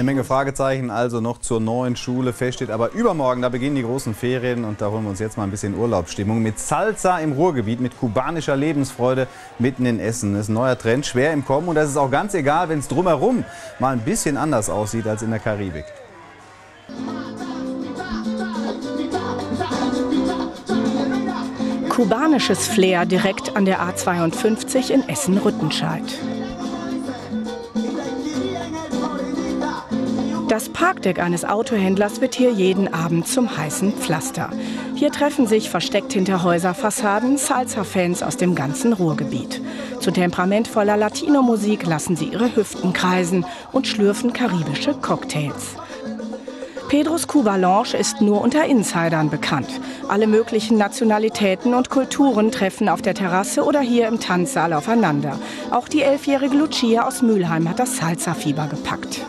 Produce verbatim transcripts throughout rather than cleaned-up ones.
Eine Menge Fragezeichen also noch zur neuen Schule. Fest steht aber übermorgen, da beginnen die großen Ferien und da holen wir uns jetzt mal ein bisschen Urlaubsstimmung. Mit Salsa im Ruhrgebiet, mit kubanischer Lebensfreude mitten in Essen. Das ist ein neuer Trend, schwer im Kommen und das ist auch ganz egal, wenn es drumherum mal ein bisschen anders aussieht als in der Karibik. Kubanisches Flair direkt an der A zweiundfünfzig in Essen-Rüttenscheid. Das Parkdeck eines Autohändlers wird hier jeden Abend zum heißen Pflaster. Hier treffen sich versteckt hinter Häuserfassaden Salsa-Fans aus dem ganzen Ruhrgebiet. Zu temperamentvoller Latino-Musik lassen sie ihre Hüften kreisen und schlürfen karibische Cocktails. Pedros Cubalounge ist nur unter Insidern bekannt. Alle möglichen Nationalitäten und Kulturen treffen auf der Terrasse oder hier im Tanzsaal aufeinander. Auch die elfjährige Lucia aus Mülheim hat das Salsa-Fieber gepackt.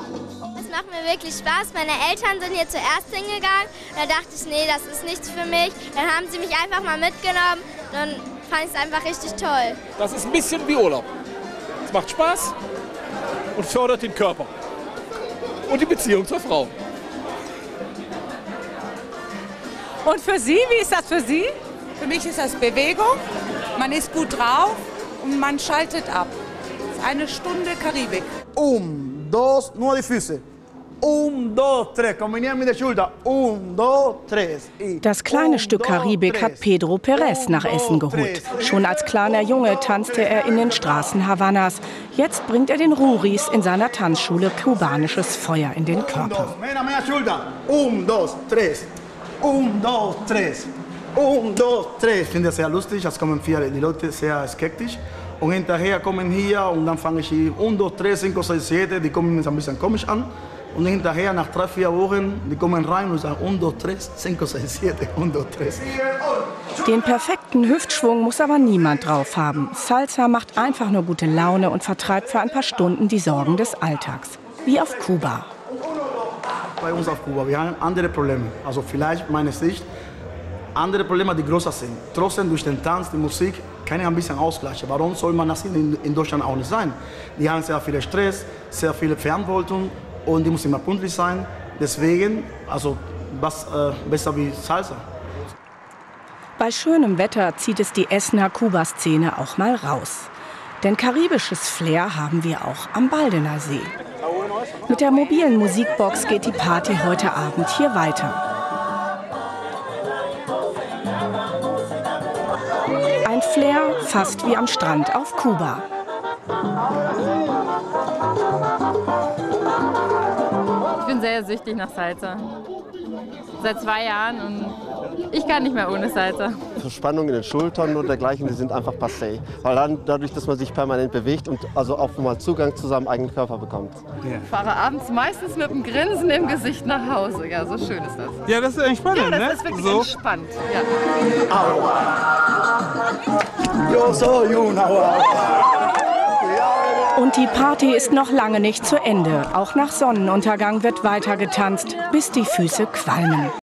Es macht mir wirklich Spaß. Meine Eltern sind hier zuerst hingegangen. Da dachte ich, nee, das ist nichts für mich. Dann haben sie mich einfach mal mitgenommen. Dann fand ich es einfach richtig toll. Das ist ein bisschen wie Urlaub. Es macht Spaß und fördert den Körper und die Beziehung zur Frau. Und für Sie, wie ist das für Sie? Für mich ist das Bewegung. Man ist gut drauf und man schaltet ab. Eine Stunde Karibik. Um, dos, nur die Füße. Das kleine Stück Karibik hat Pedro Pérez nach Essen geholt. Schon als kleiner Junge tanzte er in den Straßen Havanas. Jetzt bringt er den Ruris in seiner Tanzschule kubanisches Feuer in den Körper. Ich finde das sehr lustig, es kommen viele, die Leute sehr skeptisch. Und hinterher kommen hier und dann fange ich hier eins, zwei, drei, fünf, sechs, sieben, die kommen mir ein bisschen komisch an. Und hinterher, nach drei, vier Wochen, die kommen rein und sagen eins, zwei, drei, fünf, sechs, sieben, eins, zwei, drei. Den perfekten Hüftschwung muss aber niemand drauf haben. Salsa macht einfach nur gute Laune und vertreibt für ein paar Stunden die Sorgen des Alltags. Wie auf Kuba. Bei uns auf Kuba, wir haben andere Probleme. Also vielleicht, meines Sicht, andere Probleme, die größer sind. Trotzdem durch den Tanz, die Musik, kann ich ein bisschen ausgleichen. Warum soll man das in, in Deutschland auch nicht sein? Die haben sehr viel Stress, sehr viel Verantwortung. Und die muss immer pünktlich sein. Deswegen, also was äh, besser wie Salsa. Bei schönem Wetter zieht es die Essener Kuba-Szene auch mal raus. Denn karibisches Flair haben wir auch am Baldener See. Mit der mobilen Musikbox geht die Party heute Abend hier weiter. Ein Flair fast wie am Strand auf Kuba. Ich bin sehr süchtig nach Salsa. Seit zwei Jahren und ich kann nicht mehr ohne Salsa. Verspannung in den Schultern und dergleichen, die sind einfach passé. Weil dann, dadurch, dass man sich permanent bewegt und also auch mal Zugang zu seinem eigenen Körper bekommt. Yeah. Ich fahre abends meistens mit einem Grinsen im Gesicht nach Hause. Ja, so schön ist das. Ja, das ist entspannt, ne? Ja, das ne? ist wirklich so entspannt. Ja. Yo soy una guagua. Und die Party ist noch lange nicht zu Ende. Auch nach Sonnenuntergang wird weiter getanzt, bis die Füße qualmen.